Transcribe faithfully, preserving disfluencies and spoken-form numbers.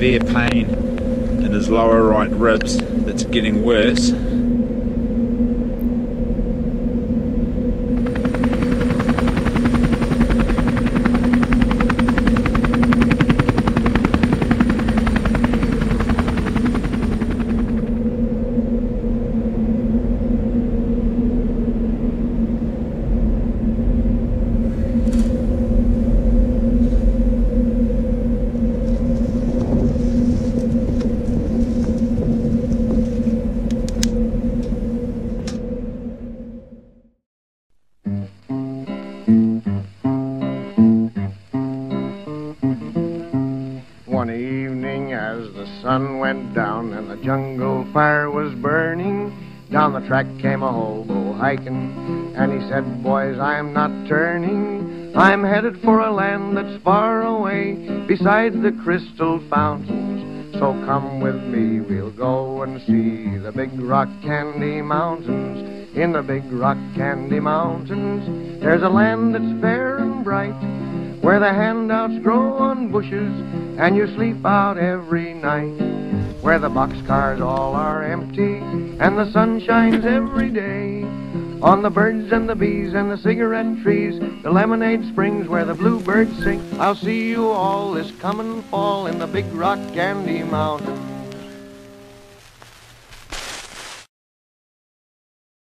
severe pain in his lower right ribs that's getting worse. One evening as the sun went down and the jungle fire was burning, down the track came a hobo hiking, and he said, "Boys, I'm not turning. I'm headed for a land that's far away beside the crystal fountains. So come with me, we'll go and see the Big Rock Candy Mountains. In the Big Rock Candy Mountains, there's a land that's fair and bright, where the handouts grow on bushes and you sleep out every night, where the boxcars all are empty and the sun shines every day on the birds and the bees and the cigarette trees, the lemonade springs where the bluebirds sing. I'll see you all this coming fall in the Big Rock Candy Mountains."